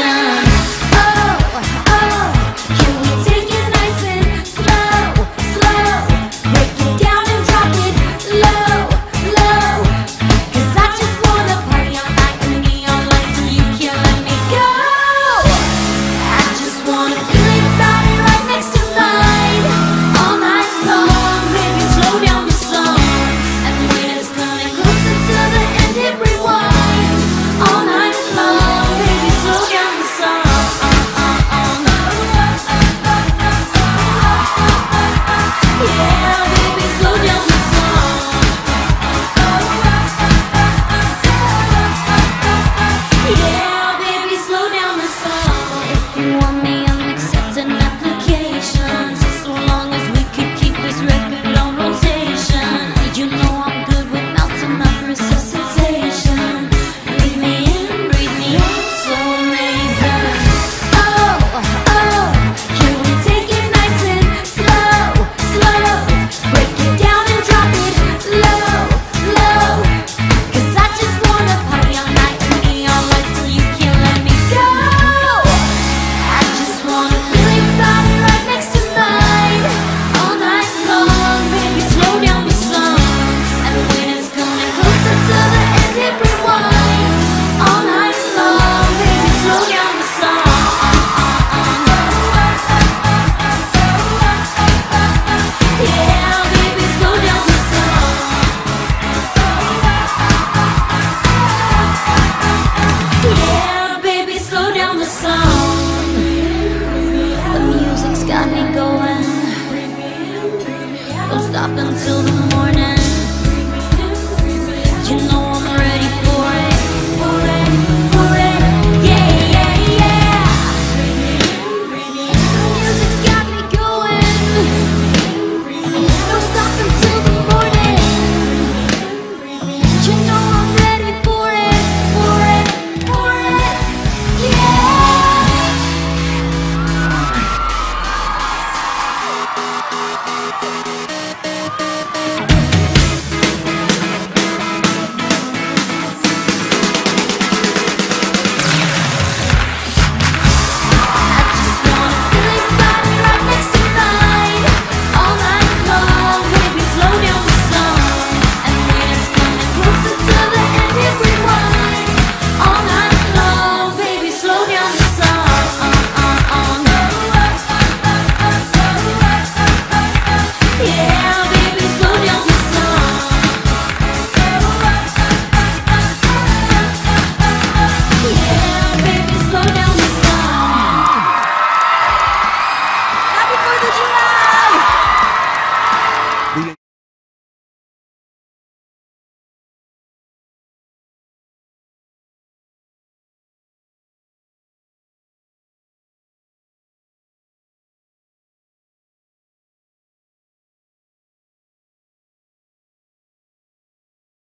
Up until the